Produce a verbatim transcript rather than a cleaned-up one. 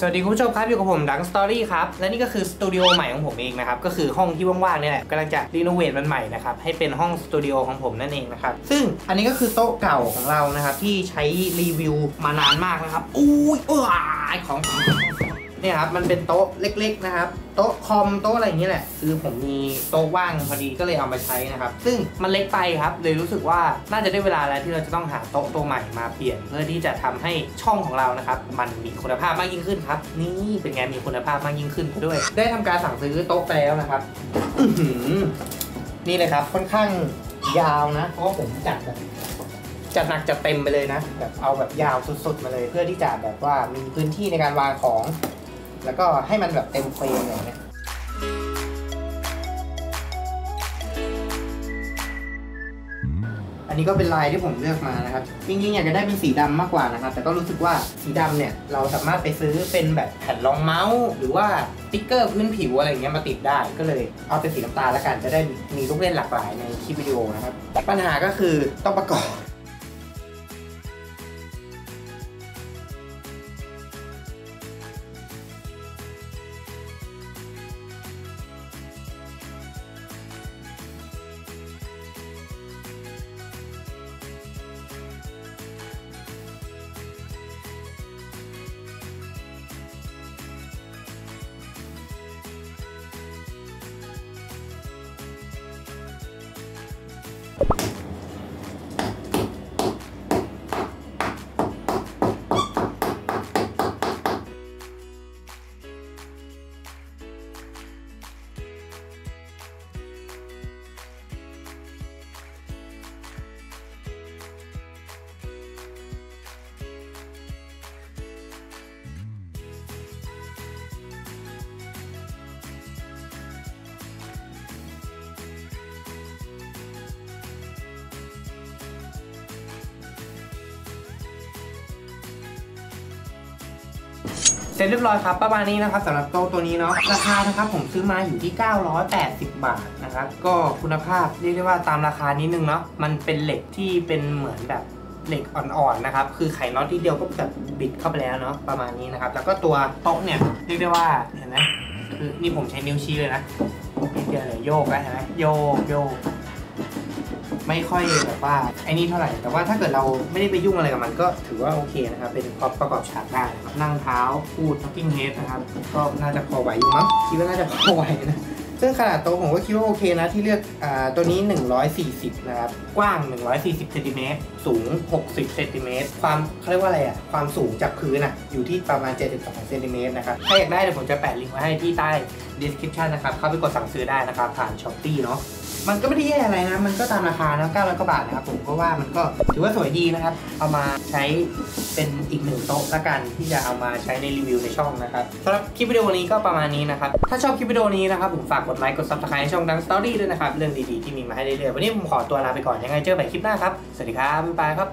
สวัสดีคุณผู้ชมครับอยู่กับผมดังสตอรี่ครับและนี่ก็คือสตูดิโอใหม่ของผมเองนะครับก็คือห้องที่ว่างๆนี่แหละกำลังจะรีโนเวทมันใหม่นะครับให้เป็นห้องสตูดิโอของผมนั่นเองนะครับซึ่งอันนี้ก็คือโต๊ะเก่าของเรานะครับที่ใช้รีวิวมานานมากนะครับอุ้ยเออของเนี่ยครับมันเป็นโต๊ะเล็กๆนะครับโต๊ะคอมโต๊ะอะไรอย่างเงี้ยแหละคือผมมีโต๊ะว่างพอดีก็เลยเอามาใช้นะครับซึ่งมันเล็กไปครับเลยรู้สึกว่าน่าจะได้เวลาแล้วที่เราจะต้องหาโต๊ะตัวใหม่มาเปลี่ยนเพื่อที่จะทำให้ช่องของเรานะครับมันมีคุณภาพมากยิ่งขึ้นครับนี่เป็นไงมีคุณภาพมากยิ่งขึ้นด้วยได้ทำการสั่งซื้อโต๊ะไปแล้วนะครับนี่เลยครับค่อนข้างยาวนะเพราะว่าผมจัดแบบจัดหนักจัดเต็มไปเลยนะแบบเอาแบบยาวสุดๆมาเลยเพื่อที่จะแบบว่ามีพื้นที่ในการวางของแล้วก็ให้มันแบบเต็มเฟรมเลยนะอันนี้ก็เป็นลายที่ผมเลือกมานะครับจริงๆอยากจะได้เป็นสีดำมากกว่านะครับแต่ก็รู้สึกว่าสีดำเนี่ยเราสามารถไปซื้อเป็นแบบแผ่นรองเมาส์หรือว่าสติ๊กเกอร์พื้นผิวอะไรอย่างเงี้ยมาติดได้ก็เลยเอาเป็นสีน้ำตาลละกันจะได้มีลูกเล่นหลากหลายในคลิปวิดีโอนะครับปัญหาก็คือต้องประกอบเสร็จเรียบร้อยครับประมาณนี้นะครับสำหรับโต๊ะตัวนี้เนาะราคานะครับผมซื้อมาอยู่ที่เก้าร้อยแปดสิบบาทนะครับก็คุณภาพเรียกได้ว่าตามราคานิดนึงเนาะมันเป็นเหล็กที่เป็นเหมือนแบบเหล็กอ่อนๆนะครับคือไขน็อตที่เดียวก็แบบบิดเข้าไปแล้วเนาะประมาณนี้นะครับแล้วก็ตัวโต๊ะเนี่ยเรียกได้ว่าเห็นไหมคือนี่ผมใช้นิ้วชี้เลยนะเดี๋ยวเลยโยกนะเห็นไหมโยกโยกไม่ค่อยแบบว่าไอ้นี่เท่าไหร่แต่ว่าถ้าเกิดเราไม่ได้ไปยุ่งอะไรกับมันก็ถือว่าโอเคนะครับเป็นพร็อพประกอบฉากได้นั่งเท้าพูดทักกิ้งเฮดนะครับก็น่าจะพอไหวอยู่มั้งคิดว่าน่าจะพอไหวนะซึ่งขนาดโต๊ะผมก็คิดว่าโอเคนะที่เลือกอ่าตัวนี้หนึ่งร้อยสี่สิบนะครับกว้างหนึ่งร้อยสี่สิบเซนติเมตรสูงหกสิบเซนติเมตรความเขาเรียกว่าอะไรอ่ะความสูงจากพื้นอ่ะอยู่ที่ประมาณเจ็ดสิบสองเซนติเมตรนะครับถ้าอยากได้เดี๋ยวผมจะแปะลิงก์ไว้ให้ที่ใต้ description นะครับเข้าไปกดสั่งซื้อได้นะครับผ่าน Shopee เนาะมันก็ไม่ได้แย่อะไรนะมันก็ตามราคานะเก้าร้อยกว่าบาทนะครับผมก็ว่ามันก็ถือว่าสวยดีนะครับเอามาใช้เป็นอีกหนึ่งโต๊ะละกันที่จะเอามาใช้ในรีวิวในช่องนะครับสำหรับคลิปวิดีโอนี้ก็ประมาณนี้นะครับถ้าชอบคลิปวิดีโอนี้นะครับผมฝากกดไลค์กด ซับสไครบ์ ให้ช่องดังสตอรี่ด้วยนะครับเรื่องดีๆที่มีมาให้เรื่อยๆวันนี้ผมขอตัวลาไปก่อนยังไงเจอกันใหม่คลิปหน้าครับสวัสดีครับบ๊ายบายครับ